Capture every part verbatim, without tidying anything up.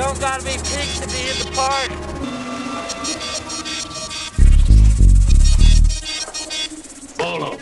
Don't gotta be pigs to be in the party. Bolo.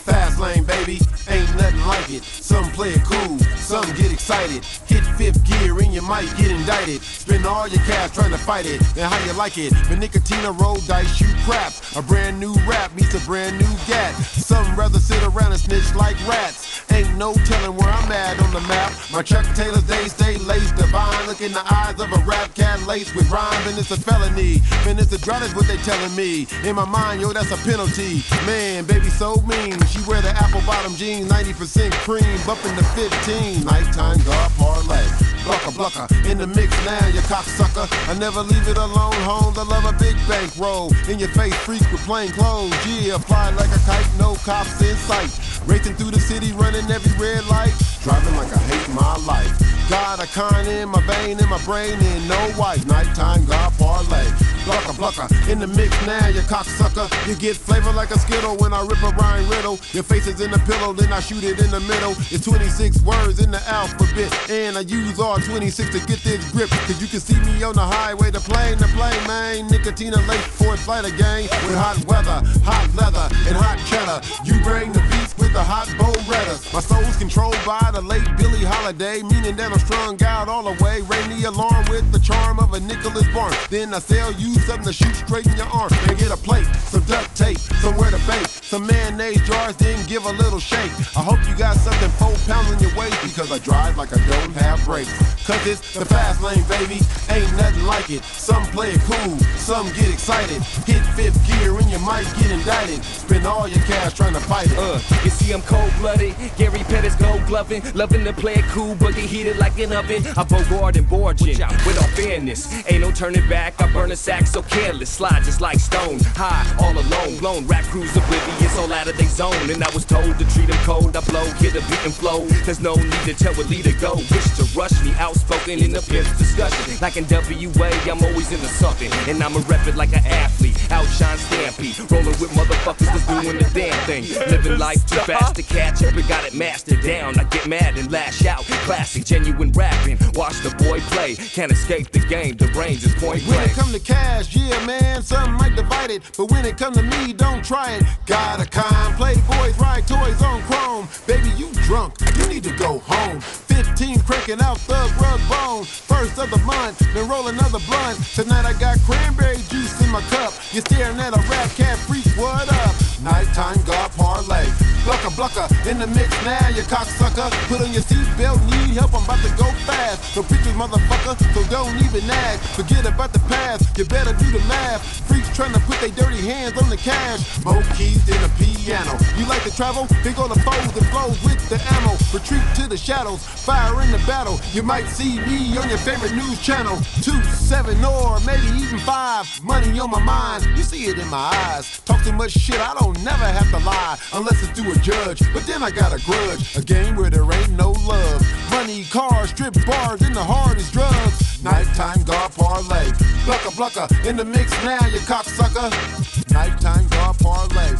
Fast lane, baby, ain't nothing like it. Some play it cool, some get excited. Hit fifth gear and you might get indicted. Spend all your cash trying to fight it, and how you like it. But Nickatina roll dice, shoot crap. A brand new rap meets a brand new gat. Some rather sit around and snitch like rats. Ain't no telling where I'm at on the map. My Chuck Taylor's, they stay laced. Divine, look in the eyes of a rap cat laced with rhymes, and it's a felony. Man, it's a drought is what they telling me. In my mind, yo, that's a penalty. Man, baby, so mean. She wear the apple bottom jeans, ninety percent cream, bumping the fifteen. Nighttime guard parlay. Blucker, blucker, in the mix now, you cocksucker. I never leave it alone, homes. I love a big bank roll. In your face, freaks with plain clothes. Yeah, fly like a kite, no cops in sight. Racing through the city, running every red light. Driving like I hate my life. Got a kind in my vein, in my brain, and no wife. Nighttime guard parlay. Blucker, blucker, in the mix now, you cocksucker. You get flavor like a Skittle when I rip a Ryan Riddle. Your face is in the pillow, then I shoot it in the middle. It's twenty-six words in the alphabet, and I use all twenty-six to get this grip. Cause you can see me on the highway, the plane, the plane, man. Nickatina late for a flight again. With hot weather, hot leather, and hot cheddar. You bring the beats with the hot bow redders. My soul's controlled by the late Billie Holiday, meaning that I'm strung out all the way. Ring the alarm with the charm of a Nicholas Barnes. Then I sell you something to shoot straight in your arm. And get a plate, some duct tape, somewhere to bake, some mayonnaise jars, then give a little shake. I hope you got something four pounds in your waist, because I drive like I don't have brakes. Cause it's the fast lane, baby, ain't nothing like it. Some play it cool, some get excited. Hit fifth gear and you might get indicted. Spend all your cash trying to fight it. Uh, you see I'm cold-blooded, Gary Pettis gold gloving, loving to play it cool, but get heated like an oven. I bogard and borgin with all fairness, ain't no turning back. I burn a sack so careless, slide just like stone, high, all alone, blown, rap crews oblivious, all out of their zone, and I was told to treat them cold. I blow, hit a beat and flow, there's no need to tell a leader go, wish to rush me, outspoken in the pimp discussion, like in W A, I'm always in the something, and I'ma rep it like an athlete, outshine Stampede, rolling with motherfuckers that's doing the damn thing, living life too fast to catch up, but got it mastered down, I get mad and lash out, classic, genuine rapping, watch the boy play, can't escape the game, the range is point blank. When it come to cash, yeah, man, some might divide it, but when it comes to me, don't try it. Got a kind, play boys, ride toys on chrome. Baby, you drunk, you need to go home. fifteen cranking out thug rug bone. First of the month, then roll another blunt. Tonight I got cranberry juice in my cup. You're staring at a rap cat freak, what up? Nighttime guard parlay. Blucker, blucker, in the mix now, you cocksucker. Put on your seatbelt, need help, I'm about to go fast. No preachers, motherfucker, so don't even nag. Forget about the past, you better do the math. Freaks trying to put their dirty hands on the cash. More keys than a piano. You like to travel? Pick on the foes and blows with the ammo. Retreat to the shadows, fire in the battle. You might see me on your favorite news channel. Two, seven, or maybe even five. Money on my mind, you see it in my eyes. Talk too much shit, I don't never have to lie, unless it's through a judge, but then I got a grudge. A game where there ain't no love. Money, cars, strip bars, and the hardest drugs. Nighttime guard parlay. Blucker, blucker, in the mix now, you cocksucker. Nighttime guard parlay.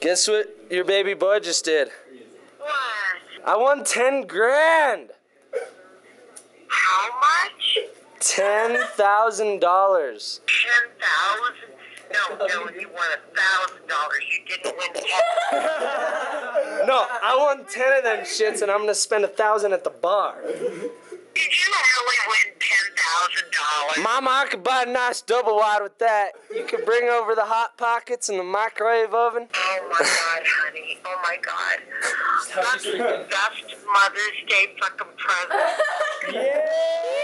Guess what your baby boy just did? I won ten grand. How much? Ten thousand dollars. Ten thousand? No, no, you won a thousand dollars. You didn't win ten. No, I won ten of them shits, and I'm gonna spend a thousand at the bar. Did you really win ten thousand dollars? Mama, I could buy a nice double wide with that. You could bring over the hot pockets and the microwave oven. Oh my god, honey. Oh my god. That's the best Mother's Day fucking present. Yeah.